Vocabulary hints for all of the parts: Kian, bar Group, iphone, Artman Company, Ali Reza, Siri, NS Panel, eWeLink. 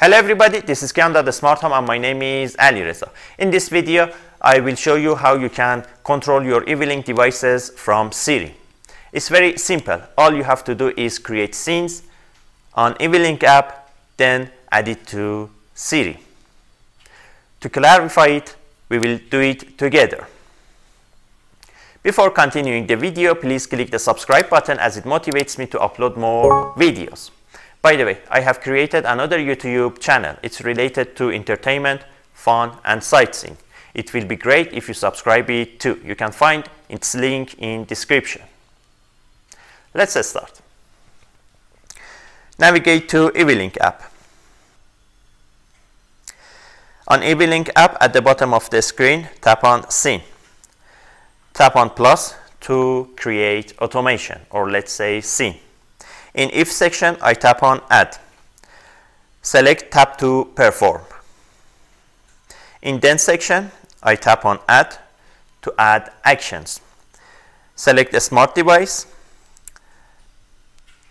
Hello everybody, this is Kian, the Smart Home, and my name is Ali Reza. In this video, I will show you how you can control your eWeLink devices from Siri. It's very simple. All you have to do is create scenes on eWeLink app, then add it to Siri. To clarify it, we will do it together. Before continuing the video, please click the subscribe button as it motivates me to upload more videos. By the way, I have created another YouTube channel. It's related to entertainment, fun, and sightseeing. It will be great if you subscribe it too. You can find its link in description. Let's start. Navigate to eWeLink app. On eWeLink app, at the bottom of the screen, tap on Scene. Tap on plus to create automation, or let's say scene. In if section, I tap on add. Select tap to perform. In then section, I tap on add to add actions. Select a smart device.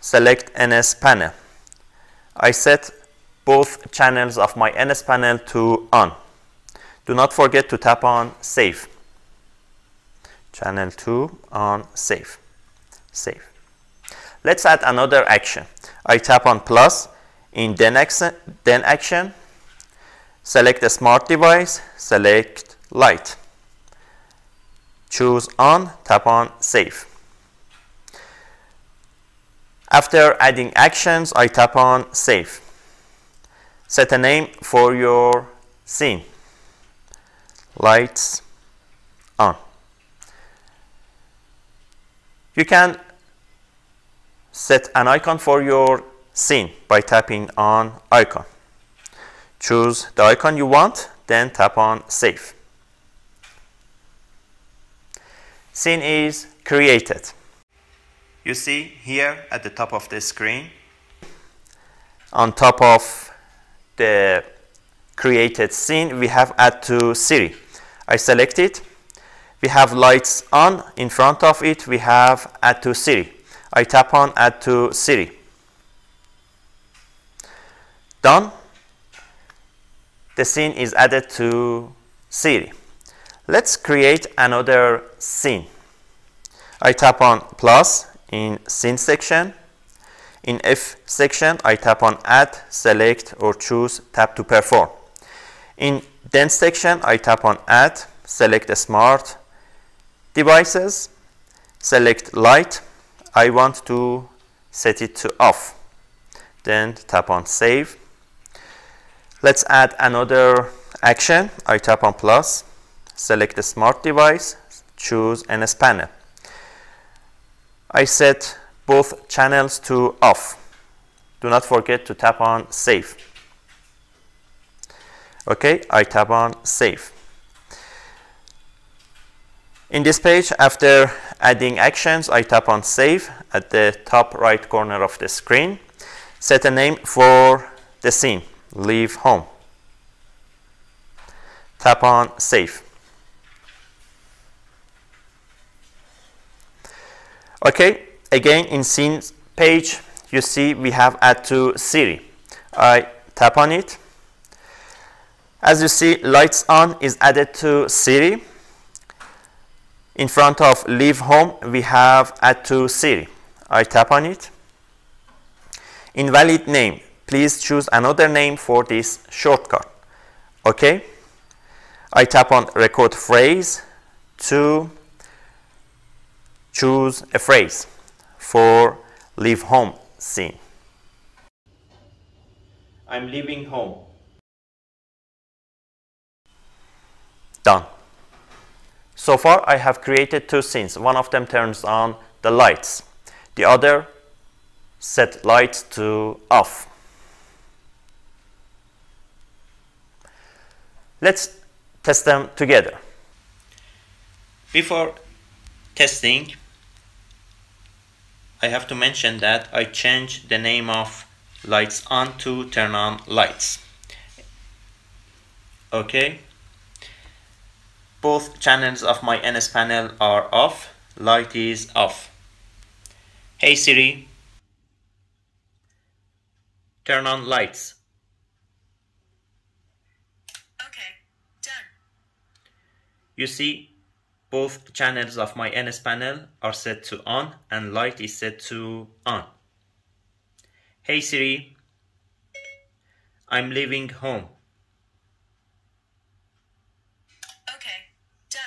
Select NS panel. I set both channels of my NS panel to on. Do not forget to tap on save. Channel 2 on save. Save. Let's add another action. I tap on plus. In then action, select a smart device, select light. Choose on, tap on save. After adding actions, I tap on save. Set a name for your scene. Lights on. You can set an icon for your scene by tapping on icon. Choose the icon you want, then tap on save. Scene is created. You see here at the top of the screen, on top of the created scene, we have add to Siri. I select it. We have lights on. In front of it, we have add to Siri. I tap on add to Siri. Done. The scene is added to Siri. Let's create another scene. I tap on plus in scene section. In if section, I tap on add, select or choose tap to perform. In then section, I tap on add, select a smart devices, select light. I want to set it to off. Then tap on save. Let's add another action. I tap on plus, select a smart device, choose NS panel. I set both channels to off. Do not forget to tap on save. Okay, I tap on save. In this page, after adding actions, I tap on save at the top right corner of the screen. Set a name for the scene, leave home. Tap on save. Okay, again in scene page, you see we have add to Siri. I tap on it. As you see, lights on is added to Siri. In front of leave home, we have add to Siri. I tap on it. Invalid name. Please choose another name for this shortcut. Okay. I tap on record phrase to choose a phrase for leave home scene. I'm leaving home. Done. So far, I have created two scenes. One of them turns on the lights. The other set lights to off. Let's test them together. Before testing, I have to mention that I changed the name of lights on to turn on lights. Okay. Both channels of my NS panel are off. Light is off. Hey Siri, turn on lights. You see both channels of my NS panel are set to on and light is set to on. Hey Siri, I'm leaving home. Okay, done.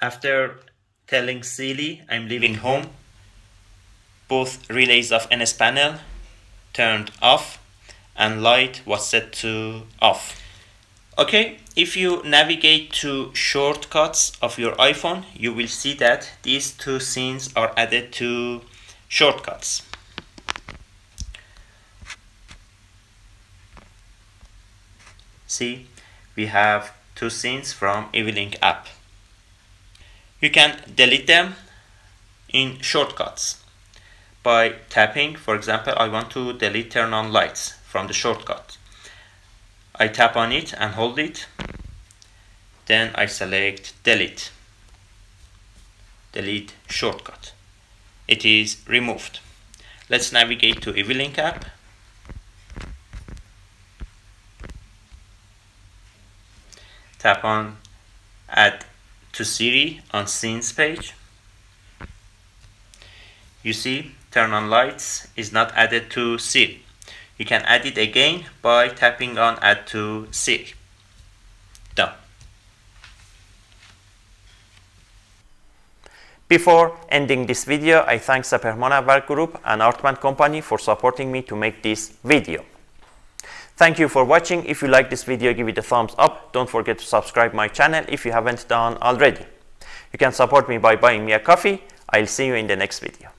After telling Siri I'm leaving home, both relays of NS panel turned off and light was set to off. Okay, if you navigate to shortcuts of your iPhone, you will see that these two scenes are added to shortcuts. See, we have two scenes from eWeLink app. You can delete them in shortcuts by tapping. For example, I want to delete turn on lights from the shortcut. I tap on it and hold it, then I select delete. Delete shortcut. It is removed. Let's navigate to eWeLink app. Tap on add to Siri on scenes page. You see turn on lights is not added to Siri. You can add it again by tapping on add to Siri. Done. Before ending this video, I thank bar Group and Artman Company for supporting me to make this video. Thank you for watching. If you like this video, give it a thumbs up. Don't forget to subscribe my channel if you haven't done already. You can support me by buying me a coffee. I'll see you in the next video.